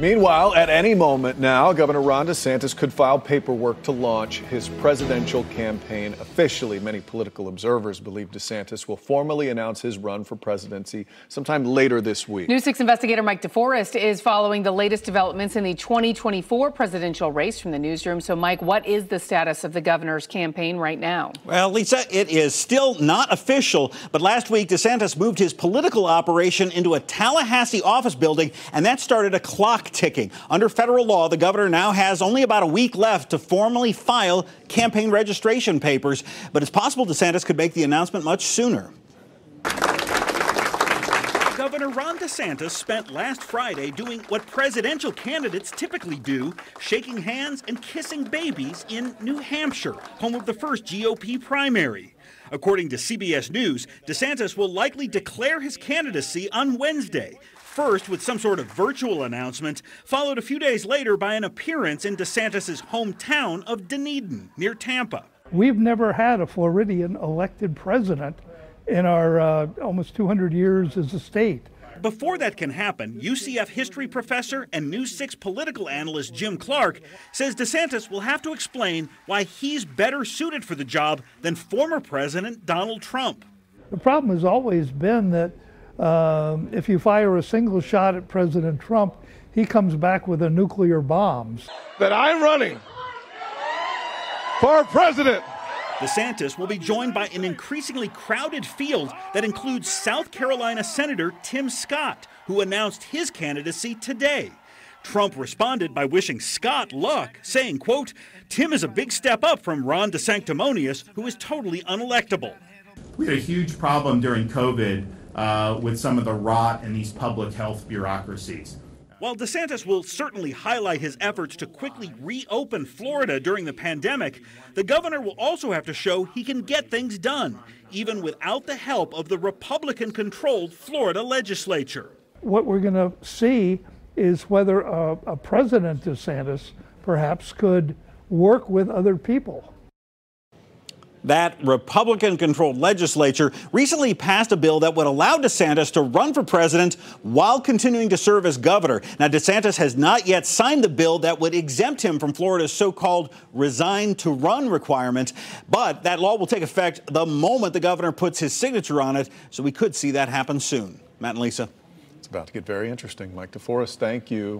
Meanwhile, at any moment now, Governor Ron DeSantis could file paperwork to launch his presidential campaign officially. Many political observers believe DeSantis will formally announce his run for presidency sometime later this week. News 6 investigator Mike DeForest is following the latest developments in the 2024 presidential race from the newsroom. So, Mike, what is the status of the governor's campaign right now? Well, Lisa, it is still not official, but last week DeSantis moved his political operation into a Tallahassee office building, and that started a clock ticking. Under federal law, the governor now has only about a week left to formally file campaign registration papers, but it's possible DeSantis could make the announcement much sooner. Governor Ron DeSantis spent last Friday doing what presidential candidates typically do, shaking hands and kissing babies in New Hampshire, home of the first GOP primary. According to CBS News, DeSantis will likely declare his candidacy on Wednesday. First with some sort of virtual announcement, followed a few days later by an appearance in DeSantis' hometown of Dunedin, near Tampa. We've never had a Floridian elected president in our almost 200 years as a state. Before that can happen, UCF history professor and News 6 political analyst Jim Clark says DeSantis will have to explain why he's better suited for the job than former President Donald Trump. The problem has always been that if you fire a single shot at President Trump, he comes back with a nuclear bomb. That I'm running for president. DeSantis will be joined by an increasingly crowded field that includes South Carolina Senator Tim Scott, who announced his candidacy today. Trump responded by wishing Scott luck, saying, quote, "Tim is a big step up from Ron DeSanctimonious, who is totally unelectable." We had a huge problem during COVID with some of the rot in these public health bureaucracies. While DeSantis will certainly highlight his efforts to quickly reopen Florida during the pandemic, the governor will also have to show he can get things done, even without the help of the Republican-controlled Florida legislature. What we're going to see is whether a President DeSantis perhaps could work with other people. That Republican-controlled legislature recently passed a bill that would allow DeSantis to run for president while continuing to serve as governor. Now, DeSantis has not yet signed the bill that would exempt him from Florida's so-called resign to run requirement, but that law will take effect the moment the governor puts his signature on it, so we could see that happen soon. Matt and Lisa. It's about to get very interesting. Mike DeForest, thank you.